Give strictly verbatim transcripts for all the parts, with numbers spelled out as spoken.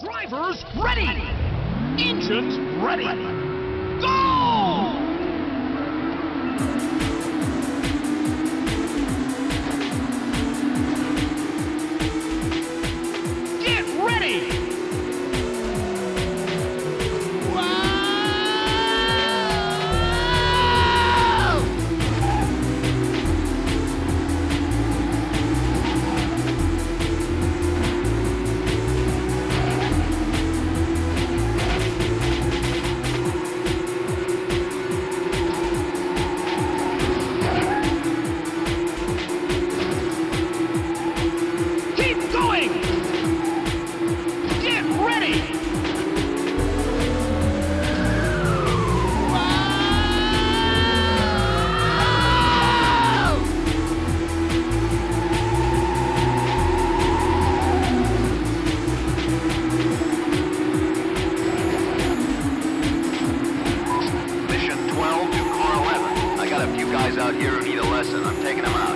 Drivers ready! Engines ready! Go! Out here who need a lesson. I'm taking them out.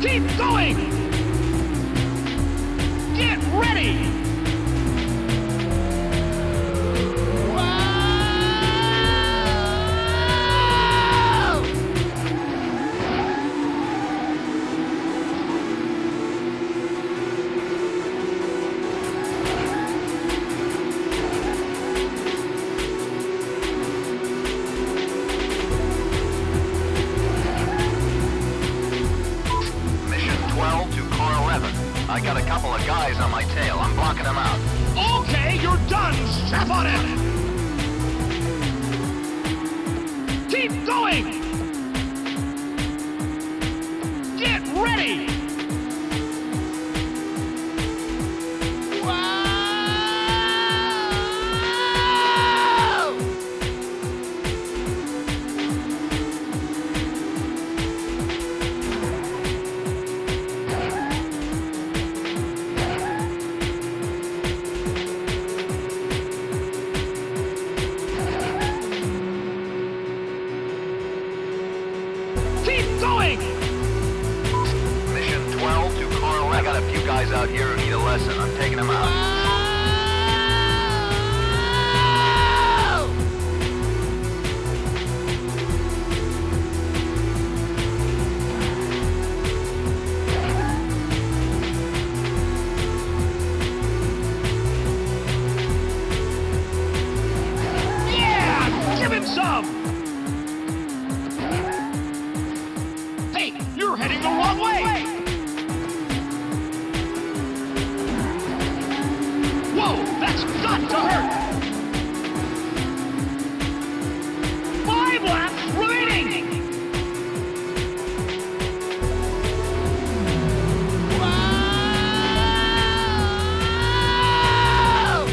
Keep going! Get ready! I got a couple of guys on my tail. I'm blocking them out. Okay, you're done. Step on it. Keep going. Get ready. Out here who need a lesson. I'm taking them out. Yeah! Give him some! Hey, you're heading the wrong way! Wait. That's got to hurt! Five laps remaining! Wow!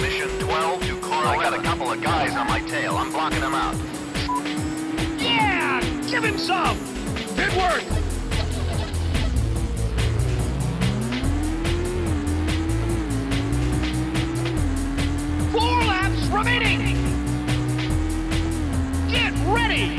Mission twelve to Coral. I got a couple of guys on my tail. I'm blocking them out. Yeah! Give him some! Good work! Four laps remaining! Get ready!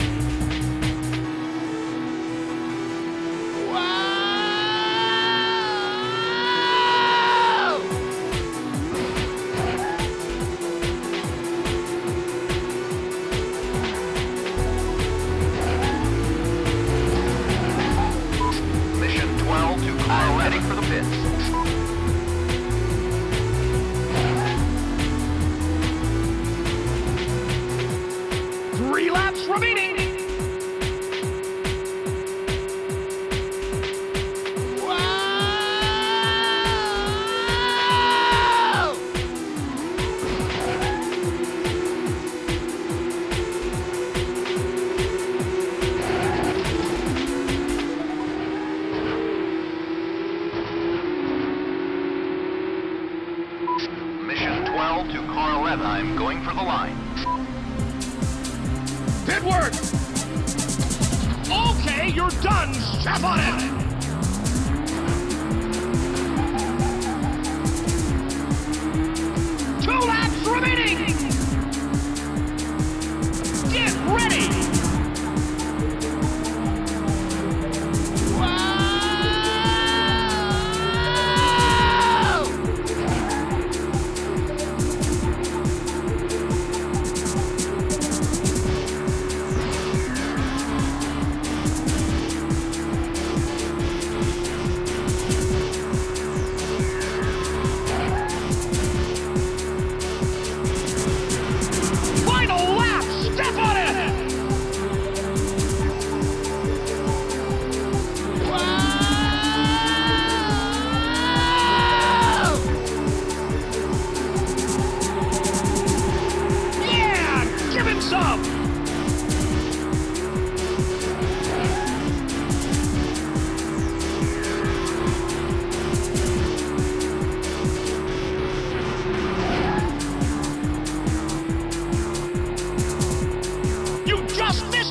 Three laps remaining! Wow! Mission twelve to car eleven. I'm going for the line. It worked! Okay, you're done! Step on it!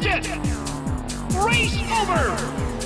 missed it! Race over!